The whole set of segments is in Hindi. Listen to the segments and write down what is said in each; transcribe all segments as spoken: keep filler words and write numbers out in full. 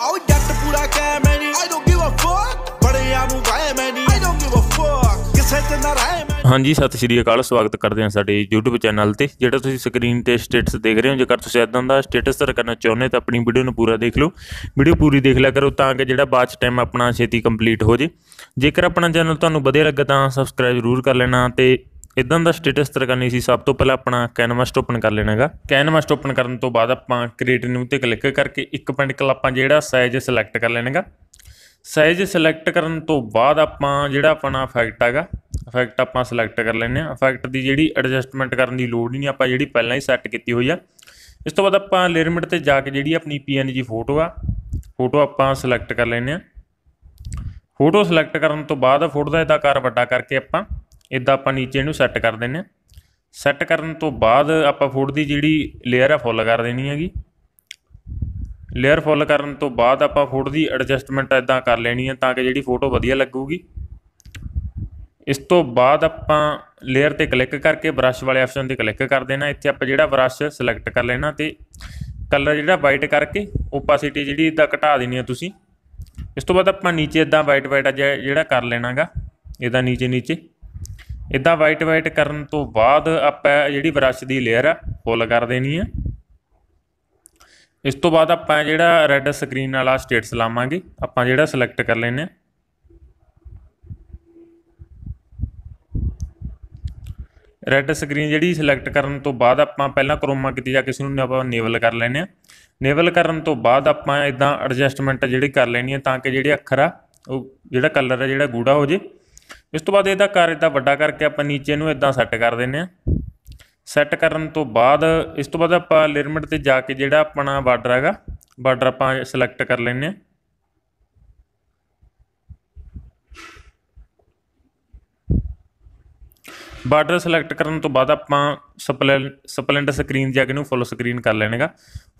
I would get the food I can, man. I don't give a fuck. But I am why, man. I don't give a fuck. किस है तेरा राय man? हाँ जी, सत श्री अकाल। स्वागत करते हैं साडे यूट्यूब चैनल ते। जेड़ा तुसीं स्क्रीन ते स्टेटस देख रहे हो, जेकर तुसीं इदां दा स्टेटस रखना चाहुंदे तां अपनी वीडियो नूं पूरा देख लो। वीडियो पूरी देख लिया करो तां कि जेड़ा बाद च टाइम अपना छेती कंप्लीट हो जे। जेकर अपना चैनल तुहानूं वधिया लगे तां सबसक्राइब जरूर कर लेना। ते इदां दा स्टेटस तरह करनी सी, सब तो पहले अपना कैनवास ओपन कर लेना है। कैनवास ओपन करने तो बाद आपां क्रिएट न्यू ते क्लिक करके एक पेंटिकल आपां जिहड़ा साइज सिलैक्ट कर लेना है। साइज सिलैक्ट करने तो बाद आपां जिहड़ा अपना इफैक्ट हैगा, इफैक्ट आपां सिलैक्ट कर लेने। इफैक्ट की जिहड़ी एडजस्टमेंट करने की लोड़ ही नहीं, आपां जिहड़ी पहलां ही सैट कीती होई आ। इस तो बाद आपां लेयर मिट ते जाके जिहड़ी अपनी पी एन जी फोटो आ, फोटो आपां सिलैक्ट कर लेने। फोटो सिलैक्ट करने तो बाद फोटो का इहदा आकार वड्डा करके आपां इदा आप नीचे इनू सैट कर देने। सैट करने तो बाद आप फोटो की जी लेयर है फुल कर देनी हैगी। लेयर फुल करने तो बाद आप फोटो की एडजस्टमेंट इदा कर लेनी है ताकि जी फोटो वधिया लगूगी। इस तो बाद आप लेयर पर क्लिक करके ब्रश वाले ऑप्शन पर क्लिक कर देना। इत्थे आप जो ब्रश सिलैक्ट कर लेना तो कलर जो वाइट करके ओपासिटी जी इदा घटा देनी है तुसी। इस तो बाद आप नीचे इदा वाइट वाइट जो कर लेना गा, इदा नीचे नीचे इदा वाइट वाइट करने तो बाद आप जी ब्रश की लेयर है फुल कर देनी है। इस तो बाद आप जो रेड स्क्रीन वाला स्टेटस लावांगे, आप जो सिलैक्ट कर लेने। रेड स्क्रीन जी सिलैक्ट करने तो बाद आप पहला क्रोमा की जाके इस नेवल कर लेने। नेवल करने तो बाद आप इदा एडजस्टमेंट जी कर लेनी है ताकि जी अखर आ जो कलर है जो गूढ़ा हो जाए। इस तो बाद इहदा कार इदा वड्डा करके आप नीचे नूं इदा सैट कर देने। सैट करन तो बाद इस तो बाद आप लिमिट ते जाके जिहड़ा अपना बार्डर हैगा, बार्डर आप सिलैक्ट कर लेने। बार्डर सिलैक्ट करन तो बाद आप स्पलें स्पलेंट स्क्रीन जाके नूं फुल स्क्रीन कर लेने गा।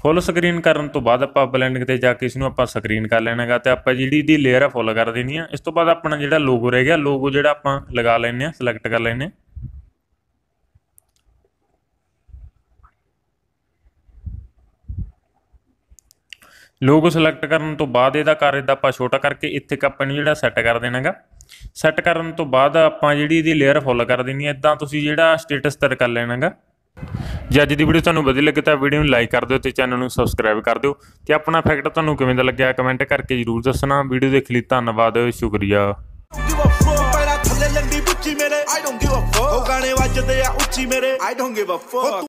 फुल स्क्रीन करन तो बाद आप ब्लेंडिंग ते जाके इसनूं आप स्क्रीन कर लेना गा ते आप जिहड़ी दी लेयर है फुल कर देनी है। इस तो बाद अपना जिहड़ा लोगो रह गया, लोगो जिहड़ा आप लगा लेने आ, सिलैक्ट कर लेने। लोगो सिलैक्ट करन तो बाद इहदा कार इदा आप छोटा करके इत्थे कप नूं जिहड़ा सैट कर देना गा। सैट करन तो बाद आपां जिहड़ी इहदी लेयर फुल कर देनी है। इदां तुसीं जिहड़ा स्टेटस तैयार कर लेना गा। जे अज दी वीडियो तुहानूं वधिया लगे तां वीडियो नूं लाइक कर दिओ ते चैनल नूं सबसक्राइब कर दिओ ते अपना फैक्ट तुहानूं किवें दा लग्गिया कमेंट करके जरूर दस्सना। वीडियो देखने लई धन्नवाद, शुक्रिया।